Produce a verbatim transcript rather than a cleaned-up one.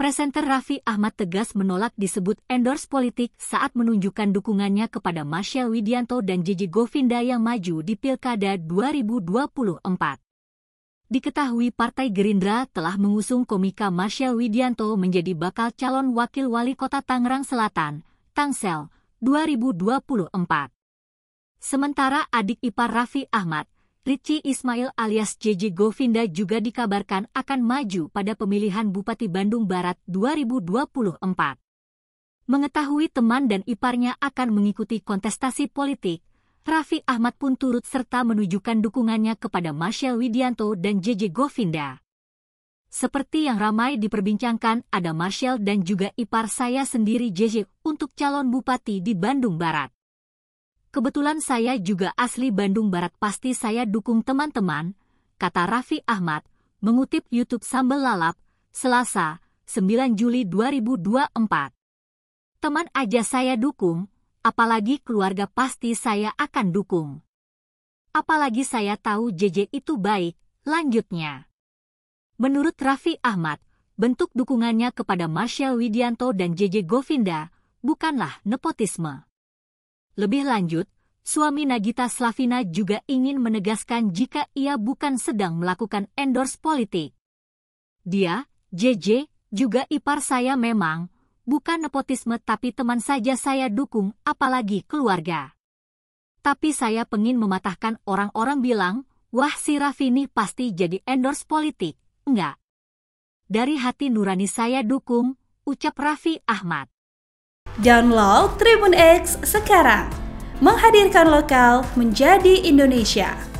Presenter Raffi Ahmad tegas menolak disebut endorse politik saat menunjukkan dukungannya kepada Marshel Widianto dan Jeje Govinda yang maju di Pilkada dua ribu dua puluh empat. Diketahui Partai Gerindra telah mengusung komika Marshel Widianto menjadi bakal calon wakil wali kota Tangerang Selatan, Tangsel, dua ribu dua puluh empat. Sementara adik ipar Raffi Ahmad, Ritchie Ismail alias Jeje Govinda juga dikabarkan akan maju pada pemilihan Bupati Bandung Barat dua ribu dua puluh empat. Mengetahui teman dan iparnya akan mengikuti kontestasi politik, Raffi Ahmad pun turut serta menunjukkan dukungannya kepada Marshel Widianto dan Jeje Govinda. Seperti yang ramai diperbincangkan, ada Marshel dan juga ipar saya sendiri Jeje untuk calon bupati di Bandung Barat. Kebetulan saya juga asli Bandung Barat, pasti saya dukung teman-teman, kata Raffi Ahmad, mengutip YouTube Sambel Lalap, Selasa, sembilan Juli dua ribu dua puluh empat. Teman aja saya dukung, apalagi keluarga pasti saya akan dukung. Apalagi saya tahu Jeje itu baik, lanjutnya. Menurut Raffi Ahmad, bentuk dukungannya kepada Marshel Widianto dan Jeje Govinda bukanlah nepotisme. Lebih lanjut, suami Nagita Slavina juga ingin menegaskan jika ia bukan sedang melakukan endorse politik. Dia, Jeje, juga ipar saya memang, bukan nepotisme tapi teman saja saya dukung apalagi keluarga. Tapi saya pengin mematahkan orang-orang bilang, wah si Raffi ini pasti jadi endorse politik, enggak. Dari hati nurani saya dukung, ucap Raffi Ahmad. Download TribunX sekarang, menghadirkan lokal menjadi Indonesia.